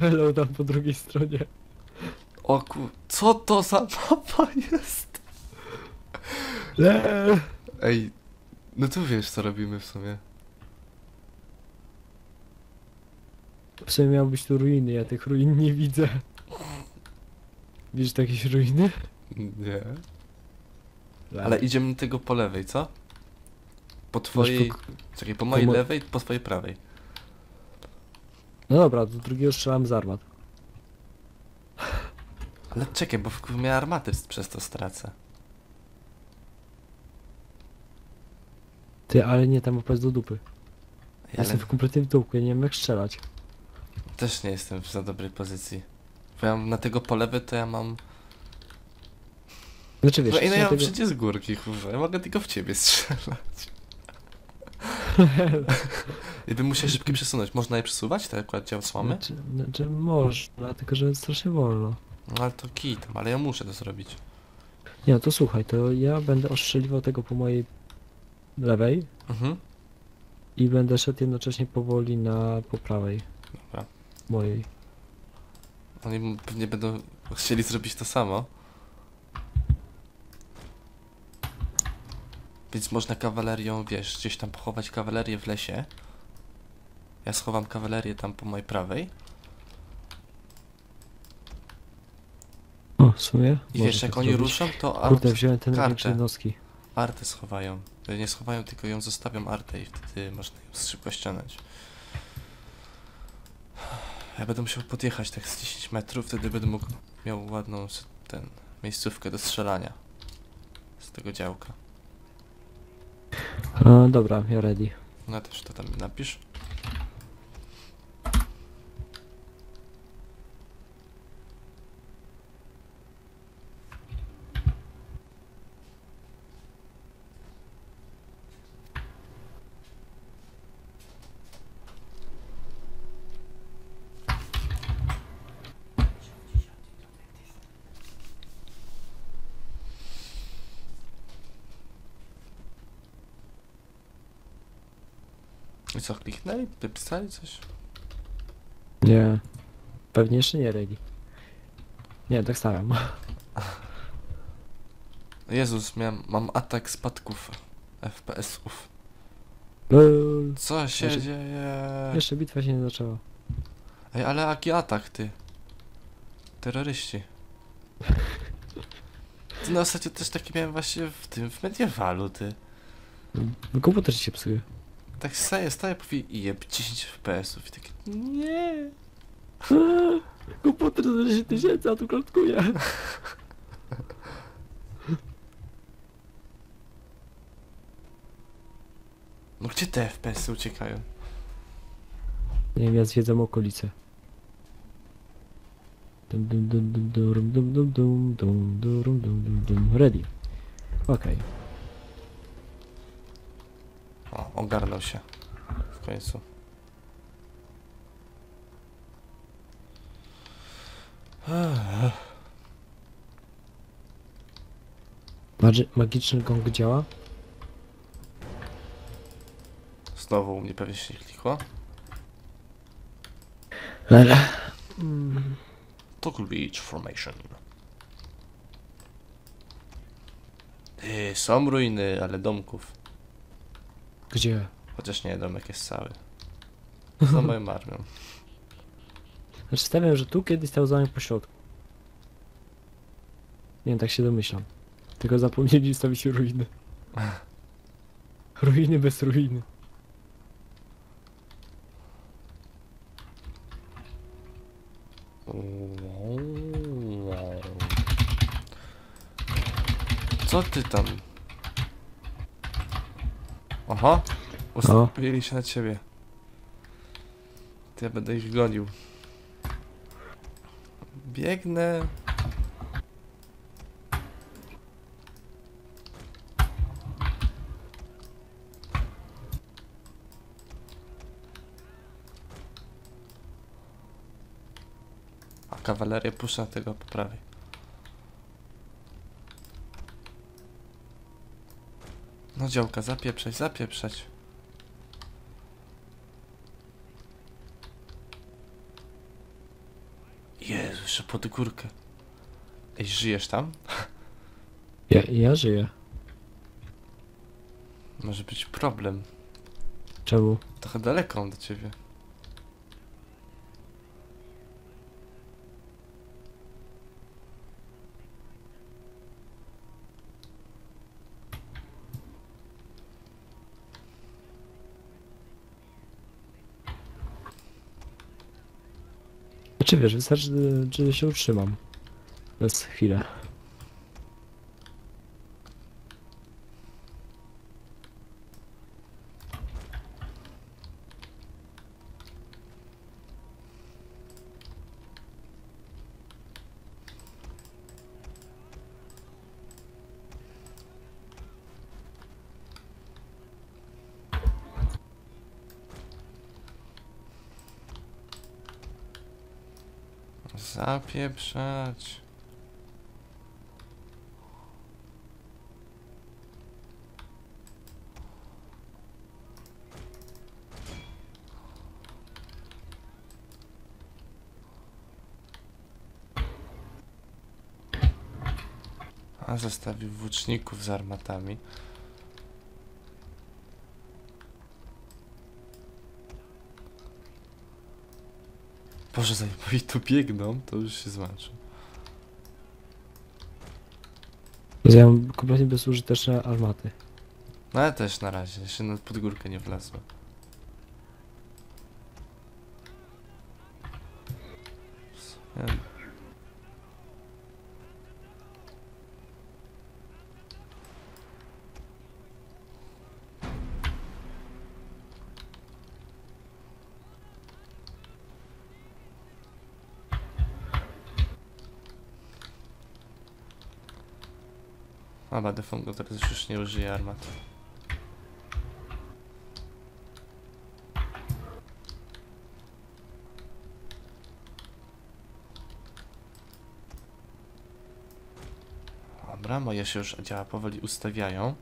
hello tam po drugiej stronie. O kur... Co to za mapa jest? Le. Ej, no tu wiesz co robimy w sumie. W sumie miał być tu ruiny, ja tych ruin nie widzę. Widzisz jakieś ruiny? Nie. Le. Ale idziemy tego po lewej, co? Po twojej... Czekaj, po mojej lewej, po twojej prawej. No dobra, do drugiego strzelam z armat. Ale czekaj, bo w miałem armaty przez to stracę. Ty, ale nie, tam opowiedz do dupy. Ja jestem w kompletnym dołku, ja nie wiem jak strzelać. Też nie jestem w za dobrej pozycji. Bo ja mam na tego po lewej, to ja mam... Znaczy wiesz... No i no ja mam przecież z górki, kurwa, ja mogę tylko w ciebie strzelać. I bym musiał szybko przesunąć. Można je przesuwać, tak akurat działa słamy? Znaczy można, tylko że strasznie wolno. No ale to kit, ale ja muszę to zrobić. Nie no to słuchaj, to ja będę ostrzeliwał tego po mojej lewej. Mhm. I będę szedł jednocześnie powoli na po prawej. Dobra. Mojej. Oni pewnie będą chcieli zrobić to samo. Więc można kawalerią, wiesz, gdzieś tam pochować kawalerię w lesie. Ja schowam kawalerię tam po mojej prawej. O, w sumie? I wiesz, jak oni ruszą, to artę... Kurde, wziąłem te największe noski. Artę schowają. Nie schowają, tylko ją zostawią artę i wtedy można ją szybko ściągnąć. Ja będę musiał podjechać tak z 10 metrów, wtedy będę mógł... Miał ładną, ten... miejscówkę do strzelania. Z tego działka. Dobra, ja ready. No też to tam napisz. I co, kliknęli? Wypisali coś? Nie. Pewnie jeszcze nie ready. Nie, tak stawiam. Jezus, mam atak spadków FPS-ów. Co się dzieje? Jeszcze bitwa się nie zaczęła. Ej, ale jaki atak, ty? Terroryści. Ty na ostatnio też taki miałem właśnie w tym, w Medievalu, ty. Komputer się psuje. Tak staje i jeb 10 FPS-ów i takie nie. Komputer za 10 tysięcy, a tu klatkuje. No gdzie te FPS-y uciekają? Nie wiem, ja zwiedzam okolice. Ready. Okej. O, ogarnął się w końcu. Magiczny gong działa? Znowu u mnie pewnie się nie klikło. Toggle Beach Formation. Są ruiny, ale domków. Gdzie? Chociaż nie, domek jest cały. Za moją armią. Znaczy stawiam, że tu kiedyś stał zamek po środku. Nie wiem, tak się domyślam. Tylko zapomnieli stawić ruiny. Ruiny bez ruiny. Co ty tam? Aha, ustawili się na ciebie. To ja będę ich gonił. Biegnę. A kawalerię puszczę tego po prawej. No działka, zapieprzać, zapieprzać. Jezu, jeszcze pod górkę. Ej, żyjesz tam? Ja żyję. Może być problem. Czemu? Trochę daleko do ciebie. Czy wiesz, wystarczy, że się utrzymam. Przez chwilę. Zapieprzać. A zostawił włóczników z armatami. Boże, zanim oni tu biegną, to już się zmęczył. Ja mam kompletnie bezużyteczne armaty. No ja też na razie, jeszcze na podgórkę nie wlazłem. A Badefongo teraz już nie użyje armat. Dobra, moje się już działa powoli ustawiają.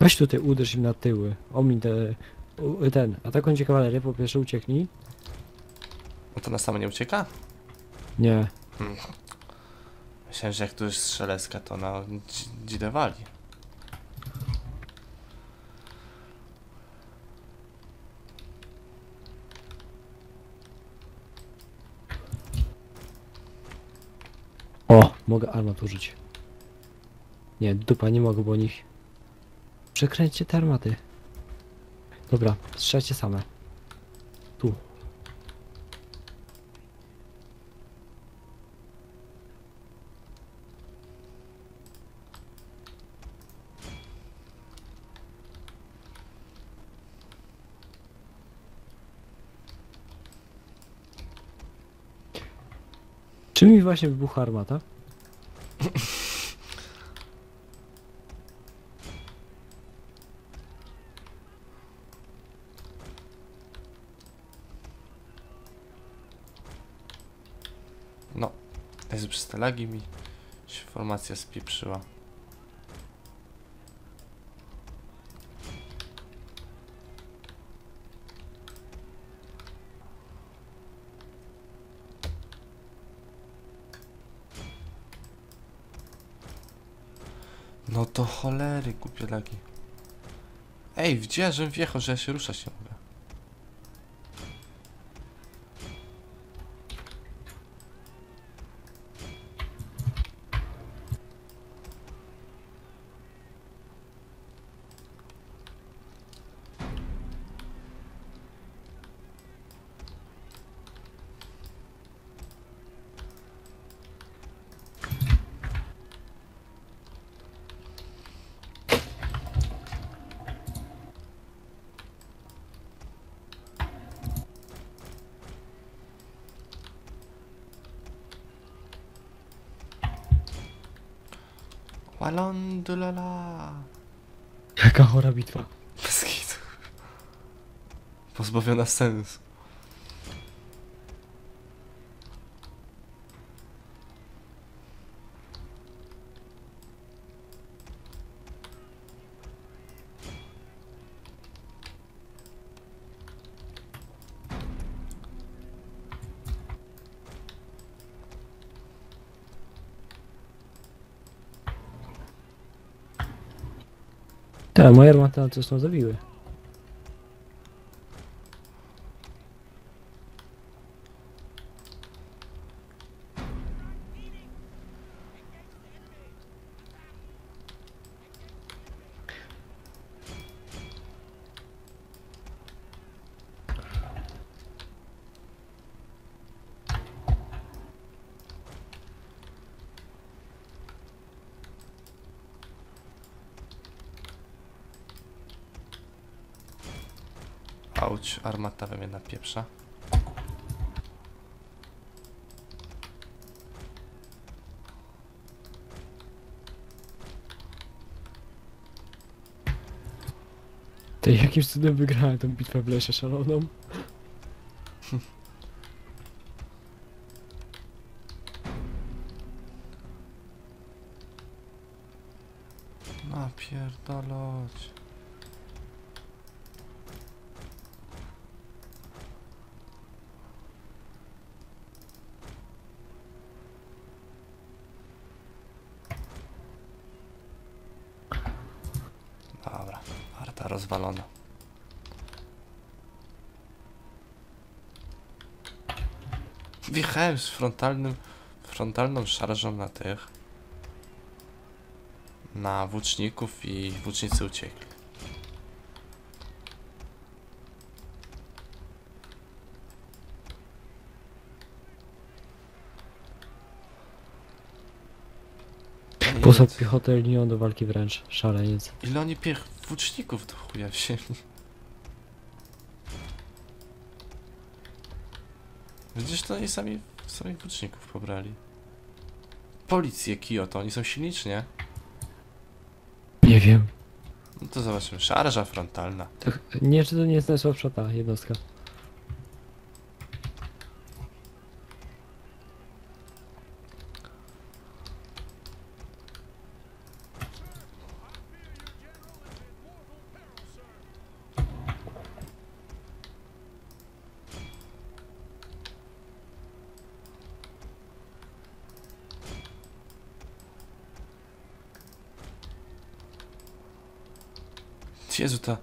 Weź tutaj uderz im na tyły, omin ten, a taką cię kawalerię po pierwsze ucieknij. No to na samo nie ucieka? Nie. Myślałem, że jak tu jest strzeleska, to ona dzidawali. O, mogę armat użyć. Nie, dupa, nie mogę, bo nich... Przekręćcie te armaty. Dobra, strzelajcie same. Tu. Czy mi właśnie wybucha armata? No, jest przez te lagi mi się formacja spieprzyła. No to cholery, kupię lagi. Ej, widziałem, żebym wjechał, że ja się ruszać nie mogę. Walondulala. Jaka chora bitwa. Bez kitu. Pozbawiona sensu. Tak, moje armaty na coś tam zabiły. Auć, armata we mnie napieprza. Ty, jakimś cudem wygrałem tę bitwę w lesie szaloną. Napierdolać. Rozwalona. Wjechałem z frontalną szarżą na tych, na włóczników i włócznicy uciekli. Posad piechotę linią do walki wręcz, szaleniec. Ile oni włóczników do chuja wzięli? Widzisz, to oni sami włóczników pobrali. Policję Kyoto, oni są silnicznie. Nie wiem. No to zobaczymy, szarża frontalna. Tak, nie, czy to nie jest najsłabsza ta jednostka. Jezu, ta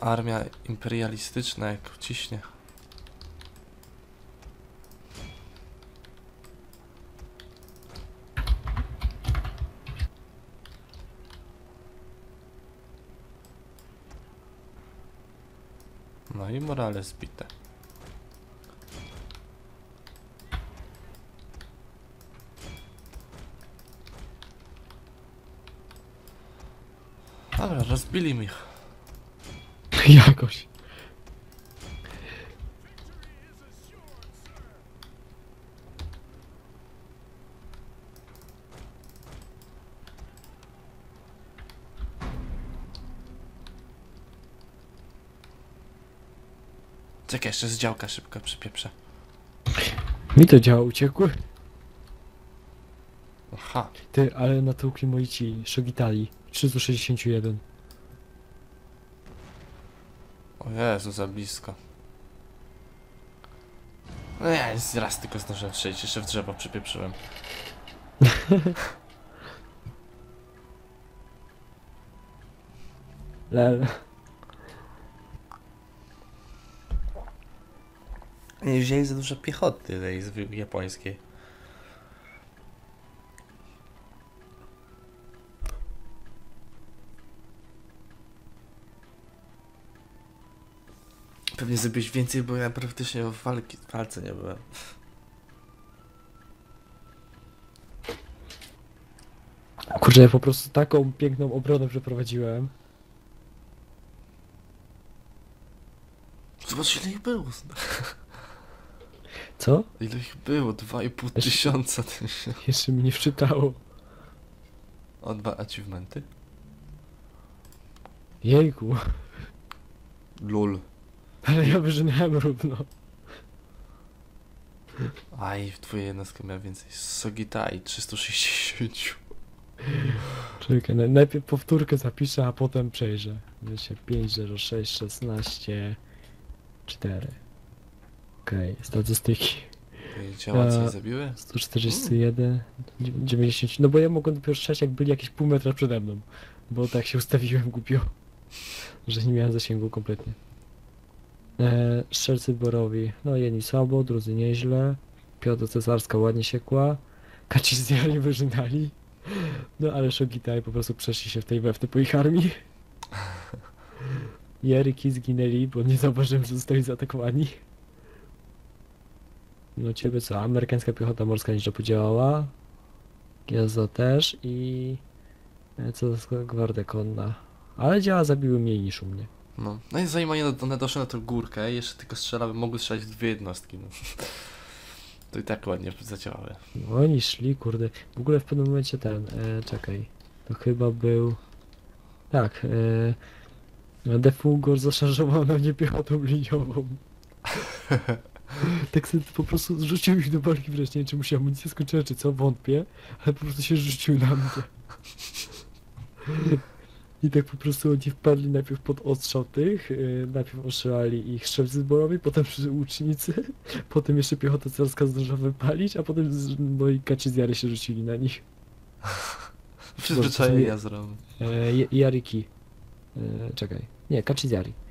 armia imperialistyczna jak uciśnie. No i morale zbite. Dobra, rozbili mi ich. Jakoś. Czekaj, jeszcze z działka szybko przypieprzę. Mi to działa uciekły. Aha. Ty, ale natłukli moi ci szogitali. 361. O Jezu, za blisko. No ja raz tylko zdążyłem przejść, jeszcze w drzewo przypieprzyłem. Lel. Nie wzięli za dużo piechoty tej japońskiej. Pewnie zrobiłeś więcej, bo ja praktycznie w walce nie byłem. Kurczę, ja po prostu taką piękną obronę przeprowadziłem. Zobacz, ile ich było. Co? Ile ich było? 2500. Jeszcze mi nie wczytało. O, 2 achievementy? Jejku. Lol. Ale ja wyżynałem równo. Aj, w twojej jednostce miała więcej. Sogitai 360. Czekaj, najpierw powtórkę zapiszę, a potem przejrzę. 5, 0, 6, 16, 4. Okej, okay, statystyki. Działa, co zabiły? 141, 90. No bo ja mogłem dopiero strzelać, jak byli jakieś pół metra przede mną. Bo tak się ustawiłem głupio, że nie miałem zasięgu kompletnie. Strzelcy borowi. No jedni słabo, drudzy nieźle. Piotr Cesarska ładnie się kła. Kaczyńskiali wyżynali. No ale Szogitaj po prostu przeszli się w tej wewty po ich armii. Jeryki zginęli, bo nie zauważyłem, że zostali zaatakowani. No ciebie co? Amerykańska piechota morska nieźle podziałała. Giezo też i... co za gwardia konna. Ale działa zabiły mniej niż u mnie. No, no i zanim one doszły na tą górkę, jeszcze tylko strzelały, mogły strzelać w dwie jednostki. No. To i tak ładnie zadziałały. No oni szli, kurde. W ogóle w pewnym momencie ten, czekaj. To chyba był... Tak, Defugor zaszarżował na mnie piechotą liniową. Tak sobie po prostu zrzucił ich do barki wreszcie, nie wiem, czy mu się amunicja skończyła, czy co, wątpię, ale po prostu się rzucił na mnie. I tak po prostu oni wpadli najpierw pod ostrzał tych, najpierw ostrzelali ich strzelcy zborowi, potem łucznicy, potem jeszcze piechota carska zdążyła wypalić, a potem no i kaczyzjary się rzucili na nich. Przyzwyczajenia zrobił. Jariki. Czekaj. Nie, kaczyzjari.